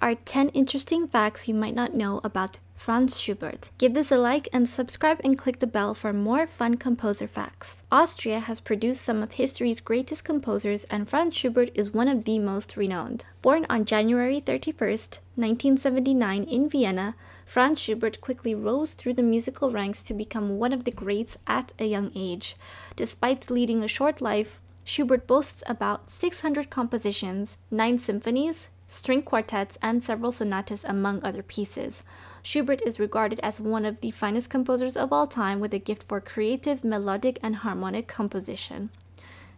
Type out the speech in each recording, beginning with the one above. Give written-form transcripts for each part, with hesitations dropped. are 10 interesting facts you might not know about Franz Schubert. Give this a like and subscribe and click the bell for more fun composer facts. Austria has produced some of history's greatest composers, and Franz Schubert is one of the most renowned. Born on January 31st, 1979 in Vienna, Franz Schubert quickly rose through the musical ranks to become one of the greats at a young age. Despite leading a short life, Schubert boasts about 600 compositions, 9 symphonies, string quartets, and several sonatas, among other pieces. Schubert is regarded as one of the finest composers of all time, with a gift for creative, melodic, and harmonic composition.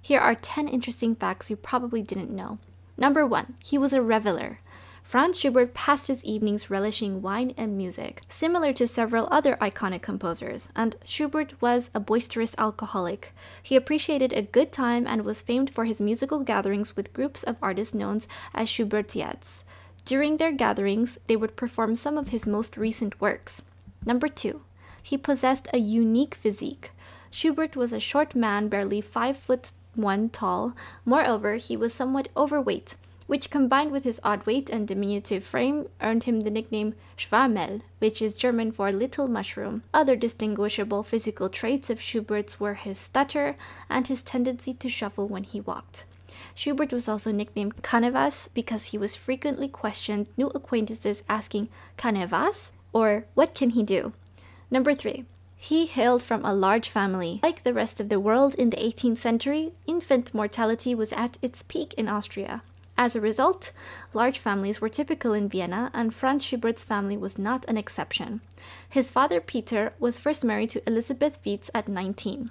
Here are 10 interesting facts you probably didn't know. Number 1. He was a reveler. Franz Schubert passed his evenings relishing wine and music, similar to several other iconic composers, and Schubert was a boisterous alcoholic. He appreciated a good time and was famed for his musical gatherings with groups of artists known as Schubertiads. During their gatherings, they would perform some of his most recent works. Number 2. He possessed a unique physique. Schubert was a short man, barely 5'1" tall. Moreover, he was somewhat overweight, which combined with his odd weight and diminutive frame earned him the nickname Schwammel, which is German for little mushroom. Other distinguishable physical traits of Schubert's were his stutter and his tendency to shuffle when he walked. Schubert was also nicknamed Kanevas because he was frequently questioned new acquaintances asking Kanevas, or what can he do? Number 3. He hailed from a large family. Like the rest of the world in the 18th century, infant mortality was at its peak in Austria. As a result, large families were typical in Vienna, and Franz Schubert's family was not an exception. His father, Peter, was first married to Elizabeth Fietz at 19.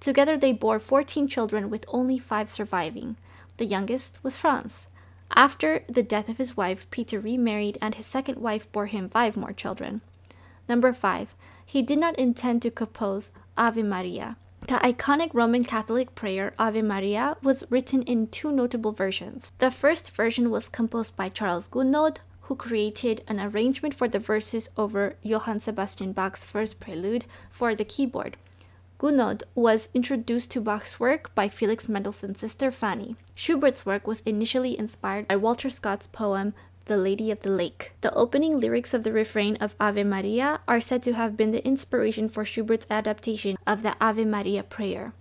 Together they bore 14 children, with only 5 surviving. The youngest was Franz. After the death of his wife, Peter remarried, and his second wife bore him 5 more children. Number 5. He did not intend to compose Ave Maria. The iconic Roman Catholic prayer Ave Maria was written in 2 notable versions. The first version was composed by Charles Gounod, who created an arrangement for the verses over Johann Sebastian Bach's first prelude for the keyboard. Gounod was introduced to Bach's work by Felix Mendelssohn's sister Fanny. Schubert's work was initially inspired by Walter Scott's poem The Lady of the Lake. The opening lyrics of the refrain of Ave Maria are said to have been the inspiration for Schubert's adaptation of the Ave Maria prayer.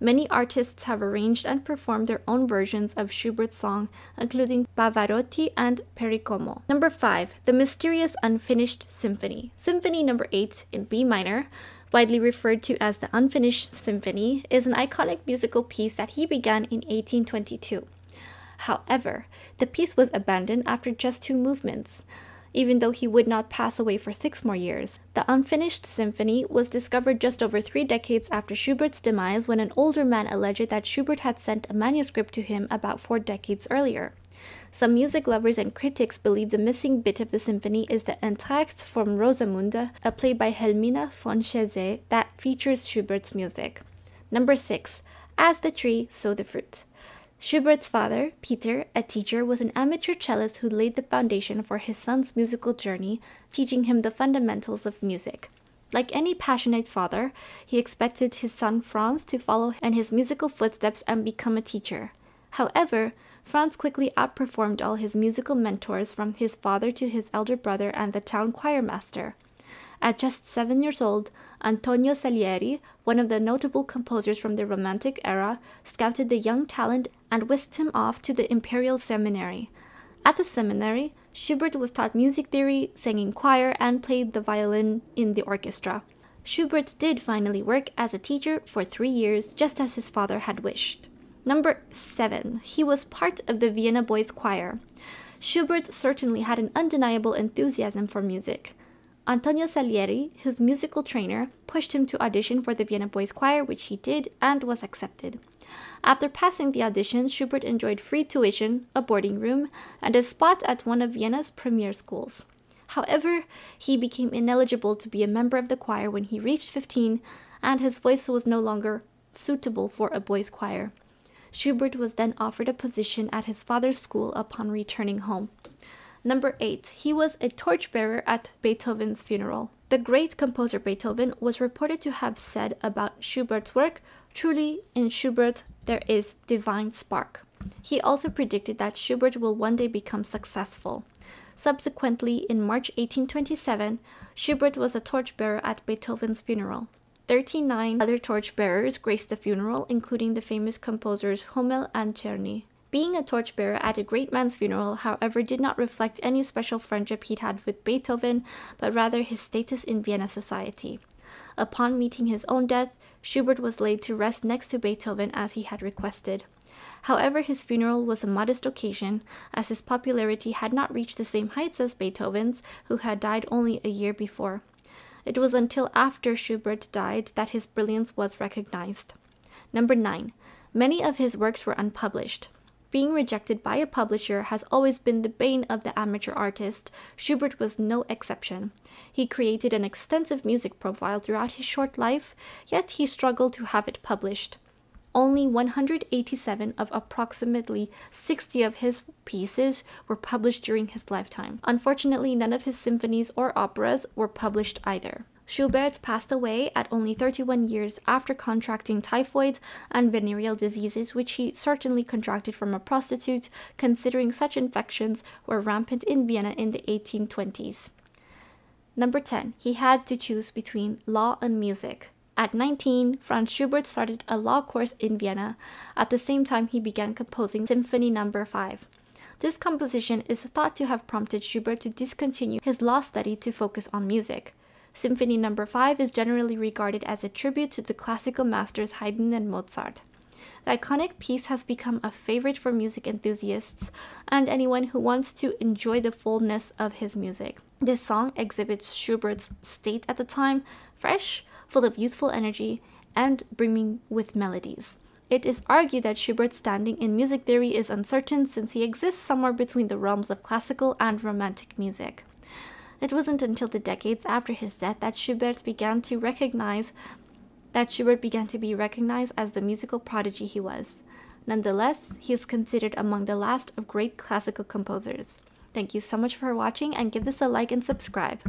Many artists have arranged and performed their own versions of Schubert's song, including Pavarotti and Pericomo. Number 5. The mysterious unfinished symphony. Symphony number 8 in B minor, widely referred to as the Unfinished Symphony, is an iconic musical piece that he began in 1822. However, the piece was abandoned after just 2 movements, even though he would not pass away for 6 more years. The Unfinished Symphony was discovered just over 3 decades after Schubert's demise, when an older man alleged that Schubert had sent a manuscript to him about 4 decades earlier. Some music lovers and critics believe the missing bit of the symphony is the entr'acte from Rosamunde, a play by Helmina von Chézy that features Schubert's music. Number 6. As the tree, so the fruit. Schubert's father, Peter, a teacher, was an amateur cellist who laid the foundation for his son's musical journey, teaching him the fundamentals of music. Like any passionate father, he expected his son Franz to follow in his musical footsteps and become a teacher. However, Franz quickly outperformed all his musical mentors, from his father to his elder brother and the town choirmaster. At just 7 years old, Antonio Salieri, one of the notable composers from the Romantic era, scouted the young talent and whisked him off to the Imperial Seminary. At the seminary, Schubert was taught music theory, sang in choir, and played the violin in the orchestra. Schubert did finally work as a teacher for 3 years, just as his father had wished. Number 7. He was part of the Vienna Boys' Choir. Schubert certainly had an undeniable enthusiasm for music. Antonio Salieri, his musical trainer, pushed him to audition for the Vienna Boys' Choir, which he did and was accepted. After passing the audition, Schubert enjoyed free tuition, a boarding room, and a spot at one of Vienna's premier schools. However, he became ineligible to be a member of the choir when he reached 15, and his voice was no longer suitable for a boys' choir. Schubert was then offered a position at his father's school upon returning home. Number 8. He was a torchbearer at Beethoven's funeral. The great composer Beethoven was reported to have said about Schubert's work, "Truly, in Schubert there is divine spark." He also predicted that Schubert will one day become successful. Subsequently, in March 1827, Schubert was a torchbearer at Beethoven's funeral. 39 other torchbearers graced the funeral, including the famous composers Hummel and Czerny. Being a torchbearer at a great man's funeral, however, did not reflect any special friendship he'd had with Beethoven, but rather his status in Vienna society. Upon meeting his own death, Schubert was laid to rest next to Beethoven as he had requested. However, his funeral was a modest occasion, as his popularity had not reached the same heights as Beethoven's, who had died only a year before. It was until after Schubert died that his brilliance was recognized. Number 9. Many of his works were unpublished. Being rejected by a publisher has always been the bane of the amateur artist. Schubert was no exception. He created an extensive music profile throughout his short life, yet he struggled to have it published. Only 187 of approximately 60 of his pieces were published during his lifetime. Unfortunately, none of his symphonies or operas were published either. Schubert passed away at only 31 years after contracting typhoid and venereal diseases, which he certainly contracted from a prostitute, considering such infections were rampant in Vienna in the 1820s. Number 10. He had to choose between law and music. At 19, Franz Schubert started a law course in Vienna. At the same time, he began composing Symphony No. 5. This composition is thought to have prompted Schubert to discontinue his law study to focus on music. Symphony No. 5 is generally regarded as a tribute to the classical masters Haydn and Mozart. The iconic piece has become a favorite for music enthusiasts and anyone who wants to enjoy the fullness of his music. This song exhibits Schubert's state at the time, fresh, full of youthful energy, and brimming with melodies. It is argued that Schubert's standing in music theory is uncertain since he exists somewhere between the realms of classical and romantic music. It wasn't until the decades after his death that Schubert began to be recognized as the musical prodigy he was. Nonetheless, he is considered among the last of great classical composers. Thank you so much for watching, and give this a like and subscribe.